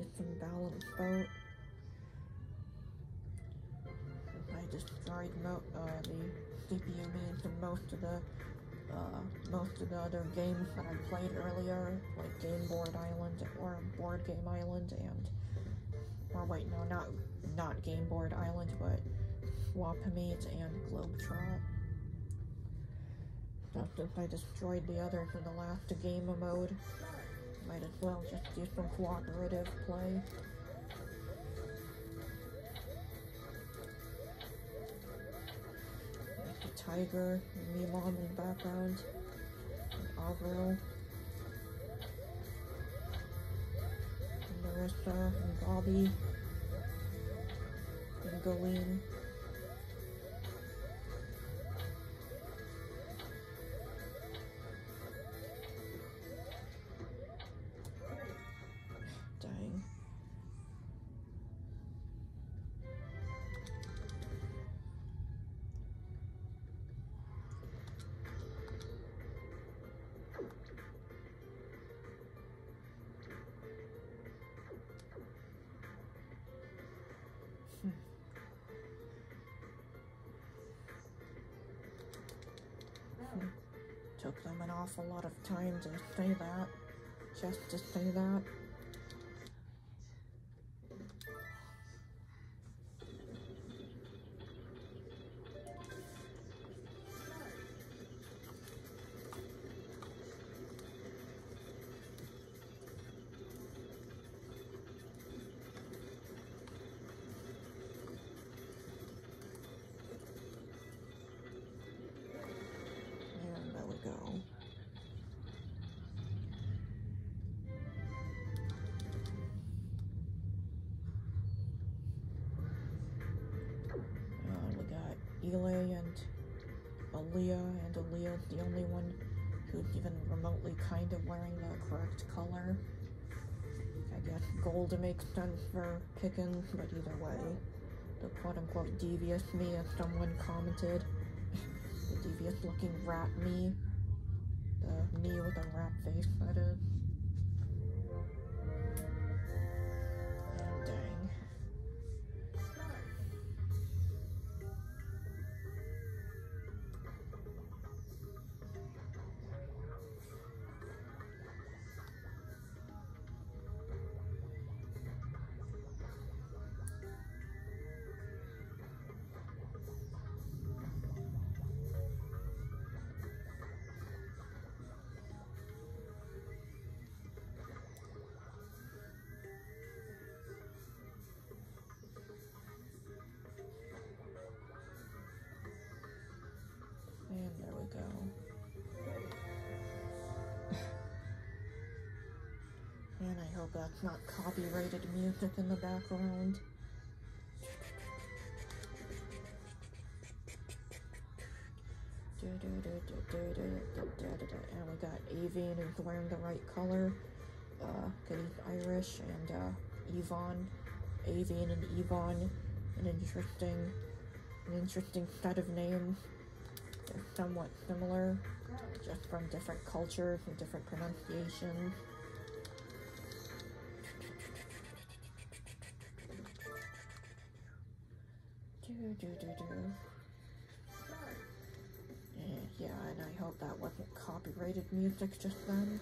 just imbalanced boat. I destroyed the CPU man to most of the other games that I played earlier, like Game Board Island or Board Game Island and, or wait, no, not Game Board Island, but Wapamese and Globetrot. Now since I destroyed the others in the last game mode, might as well just do some cooperative play. Like the tiger, me mom in the background, and Avril, and Marissa, and Bobby, and Galeen. Took them an awful lot of time to say that, just to say that. Elay and Aaliyah, and Aaliyah's the only one who's even remotely kind of wearing the correct color. I guess gold makes sense for Pickens, but either way, the quote-unquote devious me, as someone commented, the devious-looking rat me, the me with a rat face, that is. And I hope that's not copyrighted music in the background. And we got Avian, who's wearing the right color, because he's Irish, and Avian and Yvonne, an interesting set of names. They're somewhat similar, just from different cultures and different pronunciations. Yeah, and I hope that wasn't copyrighted music just then.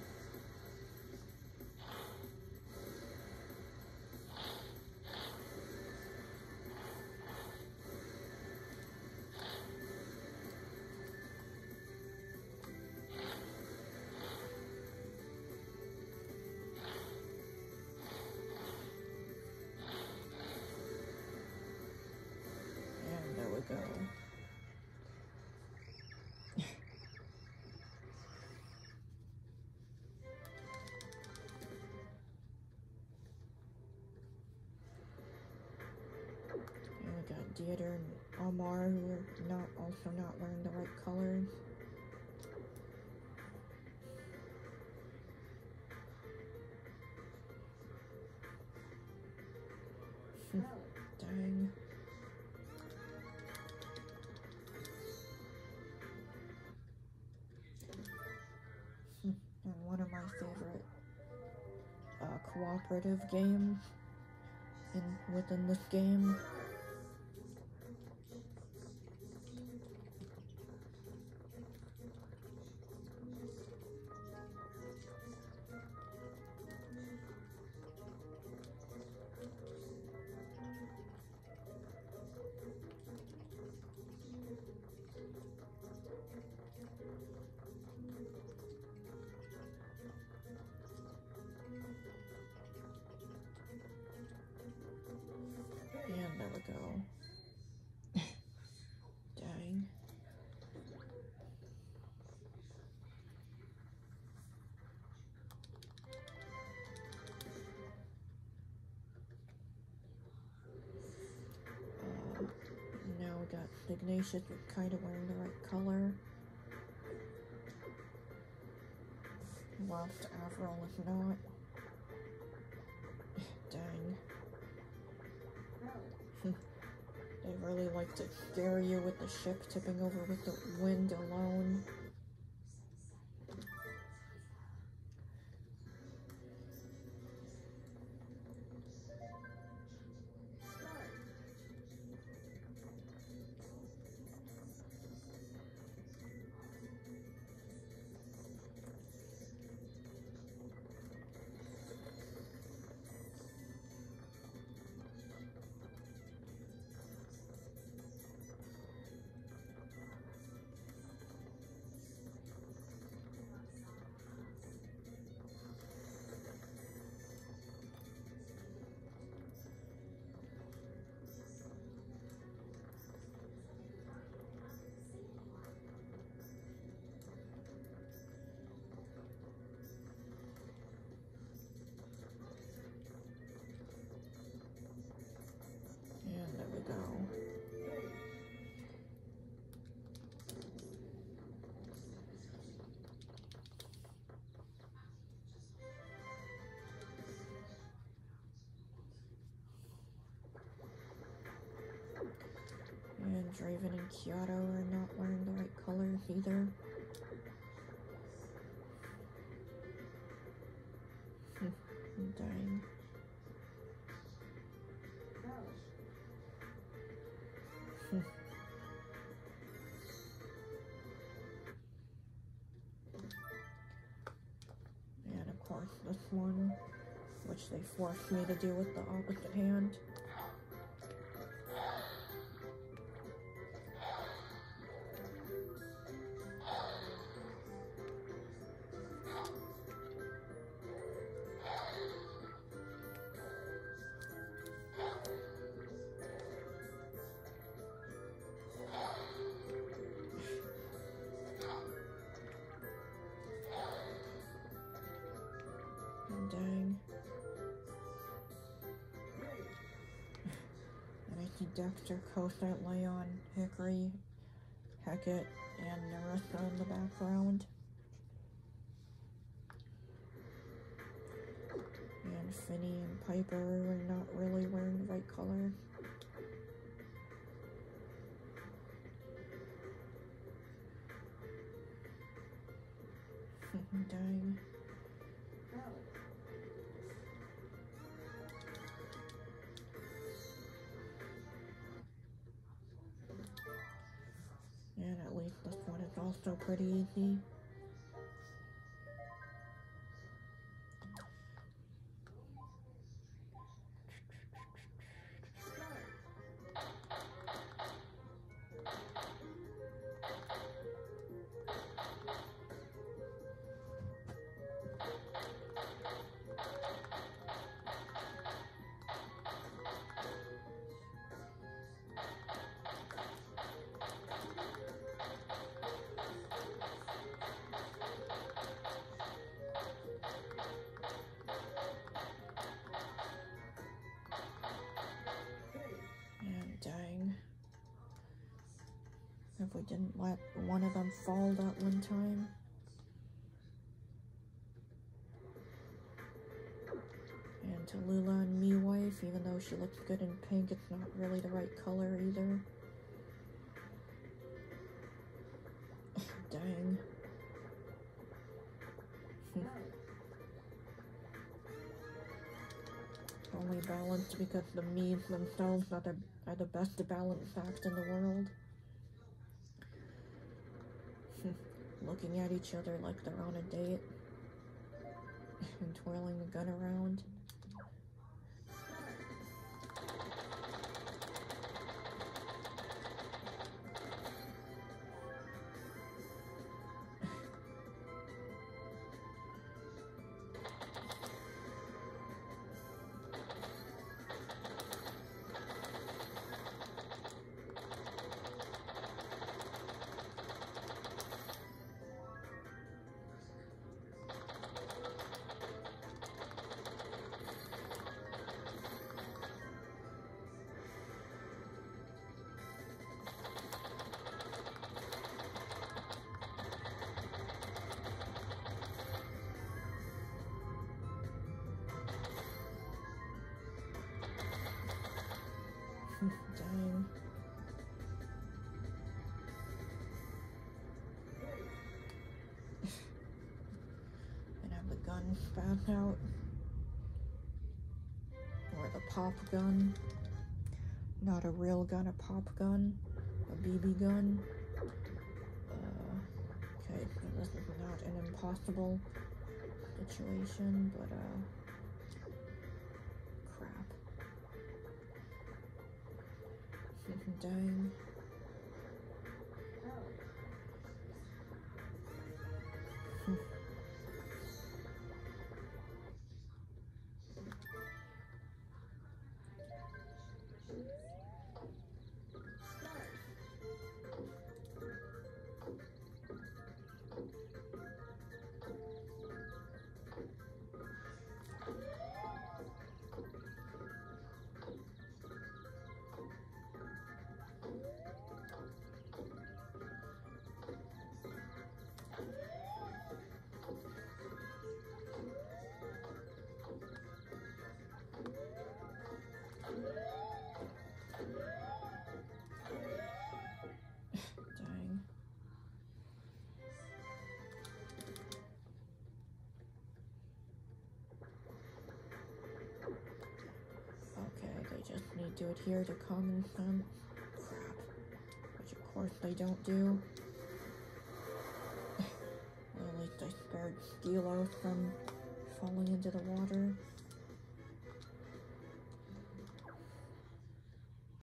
Theater and Omar, who are also not wearing the right colors. Dang. And one of my favorite cooperative game within this game. Go. Dang. Now we got Ignatius kind of wearing the right color. Whilst Avril is not. Dang. They really like to scare you with the ship tipping over with the wind alone. Draven and Kyoto are not wearing the right colors either. I'm dying. And of course this one, which they forced me to do with the opposite hand. Dexter, Cosette, Leon, Hickory, Hecate, and Narissa in the background. And Finney and Piper are not really wearing the right color. Dang. This one is also pretty easy. If we didn't let one of them fall that one time. And Tallulah and Me-Wife, even though she looks good in pink, it's not really the right color either. Dang. evenly balanced because the memes themselves are the best balanced facts in the world. Looking at each other like they're on a date and twirling the gun around. Dang. And have the gun spat out. Or the pop gun. Not a real gun, a pop gun. A BB gun. Okay, this is not an impossible situation, but dang. Just need to adhere to common sense crap, which of course they don't do. Well, at least I spared Steelos from falling into the water.